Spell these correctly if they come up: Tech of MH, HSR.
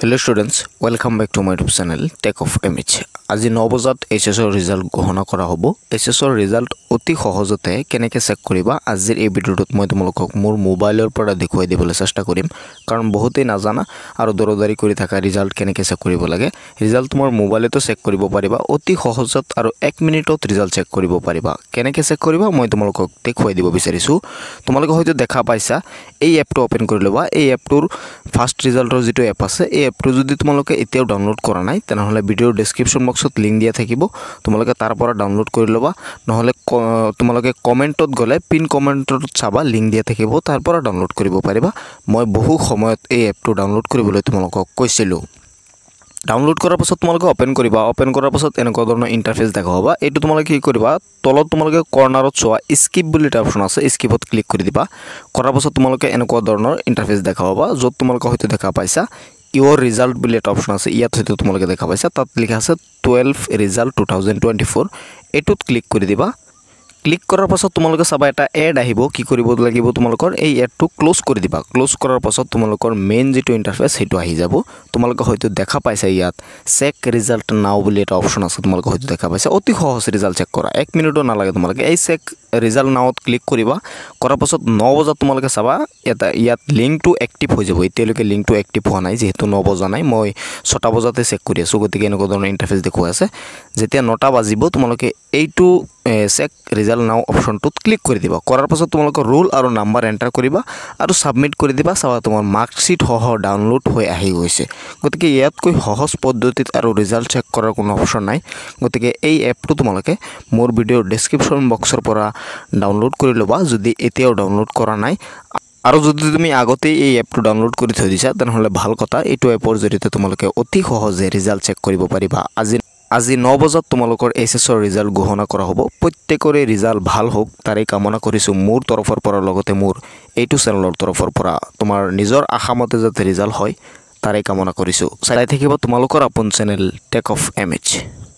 Hello students, welcome back to my YouTube channel Tech of MH. আজি 9 বজাত HSR result ঘোষণা কৰা হ'ব। HSR result অতি সহজতে কেনেকে চেক কৰিবা আজিৰ এই ভিডিওটোত মই তোমালোকক মোৰ মোবাইলৰ পৰা দেখুৱাই দিবলৈ চেষ্টা কৰিম কাৰণ বহুতেই নাজানা আৰু দৰদাৰি কৰি থকা result কেনেকে চেক কৰিব লাগে। Result মোৰ মোবাইলতো চেক কৰিব পাৰিবা অতি সহজত আৰু 1 মিনিটত result চেক কৰিব পাৰিবা। কেনেকে চেক কৰিবা মই তোমালোকক দেখুৱাই দিব বিচাৰিছো। তোমালোকে হয়তো দেখা পাইছা এই এপটো ওপেন কৰি লবা। এই এপটোৰ ফাৰ্স্ট ৰিজাল্টৰ যেটো এপ আছে এই এপটো যদি তোমালোকে এতিয়াও ডাউনলোড কৰা নাই তেনহলে ভিডিওৰ ডেসক্ৰিপশন বক্সত লিংক দিয়া থাকিব তোমালোকে তাৰ পৰা ডাউনলোড কৰি লবা নহলে তোমালোকে কমেন্টত গলে পিন কমেন্টত চাবা লিংক দিয়া থাকিব তাৰ পৰা ডাউনলোড কৰিব পাৰিবা মই বহু সময়ত এই এপটো ডাউনলোড কৰিবলৈ তোমালোকক কৈছিলো ডাউনলোড কৰাৰ পাছত তোমালোকে ওপেন কৰিবা ওপেন কৰাৰ পাছত এনেকুৱা ধৰণৰ ইন্টাৰফেস দেখা হ'ব এটো তোমালোকে কি কৰিবা তলত তোমালোকে কৰ্নাৰত চোৱা স্কিপ বুলি এটা অপচন আছে স্কিপত ক্লিক কৰি দিবা কৰাৰ পাছত তোমালোকে এনেকুৱা ধৰণৰ ইন্টাৰফেস দেখা হ'ব যত তোমালোকে হয়তো দেখা পাইছা Your result bullet option আছে ইয়াত হয়তো তোমালোকে দেখা পাইছা তাত লিখা আছে 12 result 2024 এটোত ক্লিক কৰি দিবা ক্লিক কৰাৰ পাছত তোমালোকে সবা এটা এড আহিব কি কৰিব লাগিব তোমালোকৰ এই এডটো ক্লোজ কৰি দিবা ক্লোজ কৰাৰ পাছত তোমালোকৰ মেইন যেটো ইন্টাৰফেস হেটো আহি যাব তোমালোকে হয়তো দেখা পাইছা ইয়াত চেক ৰিজাল্ট নাও বুলি এটা অপচন আছে তোমালোকে হয়তো দেখা পাইছা অতি সহজ ৰিজাল্ট চেক কৰা 1 মিনিটও নালাগে তোমালোকে এই চেক ৰিজাল্ট নাওত ক্লিক কৰিবা কৰাৰ পাছত 9 বজা তোমালোকে সবা এটা ইয়াত লিংকটো অ্যাক্টিভ হৈ যাব এতিয়ালৈকে লিংকটো অ্যাক্টিভ হোৱা নাই যেহেতু 9 বজা নাই মই 6টা বজাতে চেক কৰি আছো গতিকে এনেকুৱা ধৰণৰ ইন্টাৰফেস দেখুৱা আছে যেতিয়া 9টা বাজিব তোমালোকে এইটো চেক ৰিজাল্ট নাও অপচনটোত ক্লিক কৰি দিবা কৰাৰ পাছত তোমালোকৰ ৰোল আৰু নাম্বাৰ এন্টাৰ কৰিবা আৰু সাবমিট কৰি দিবা সাবা তোমাৰ মার্কশিট সহ ডাউনলোড হৈ আহি গৈছে গতিকে ইয়াত কৈ সহজ পদ্ধতিত আৰু ৰিজাল্ট চেক কৰাৰ কোনো অপচন নাই গতিকে এই এপটো তোমালোকে মোৰ ভিডিওৰ ডেসক্ৰিপশন বক্সৰ পৰা ডাউনলোড কৰি লবা যদি এতিয়াও ডাউনলোড কৰা নাই আৰু যদি তুমি আগতে এই এপটো ডাউনলোড কৰি থৈ দিছা তেনহলে ভাল কথা এইটো এপৰ জৰিয়তে তোমালোকে অতি সহজে ৰিজাল্ট চেক কৰিব পাৰিবা আজি 9 বজাত তোমালোকৰ এছএছৰ ৰিজাল্ট ঘোষণা কৰা হ'ব প্ৰত্যেকৰে ৰিজাল্ট ভাল হোক তাৰে কামনা কৰিছো মোৰ তৰফৰ পৰা লগতে মোৰ এইটো চেনেলৰ তৰফৰ পৰা তোমাৰ নিজৰ আশামতে যাতে ৰিজাল্ট হয় তাৰে কামনা কৰিছো চাই থাকিবা তোমালোকৰ আপোন চেনেল টেক অফ এমএইচ